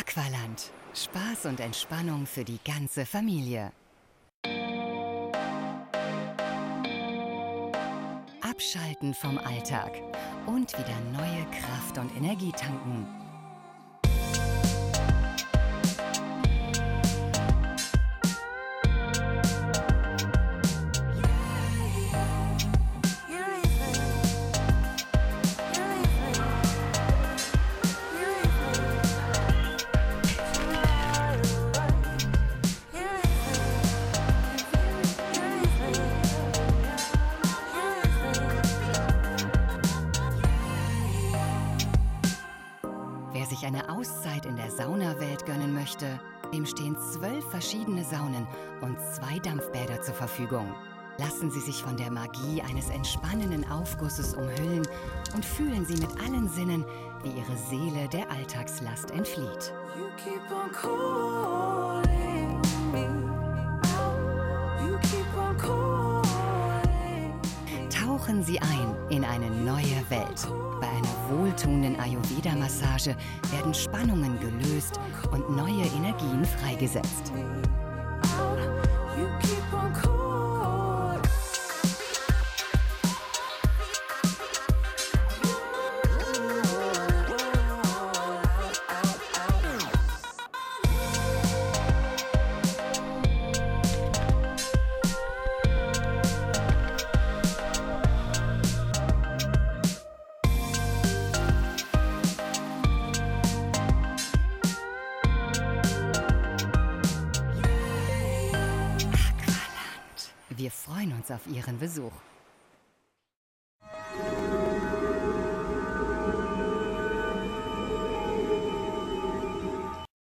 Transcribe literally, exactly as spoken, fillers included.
Aqualand. Spaß und Entspannung für die ganze Familie. Abschalten vom Alltag und wieder neue Kraft und Energie tanken. Wer sich eine Auszeit in der Saunawelt gönnen möchte, dem stehen zwölf verschiedene Saunen und zwei Dampfbäder zur Verfügung. Lassen Sie sich von der Magie eines entspannenden Aufgusses umhüllen und fühlen Sie mit allen Sinnen, wie Ihre Seele der Alltagslast entflieht. You keep on calling me out. You keep on calling me. Tauchen Sie ein in eine neue Welt. Bei einer wohltuenden Ayurveda-Massage werden Spannungen gelöst und neue Energien freigesetzt. Wir freuen uns auf Ihren Besuch.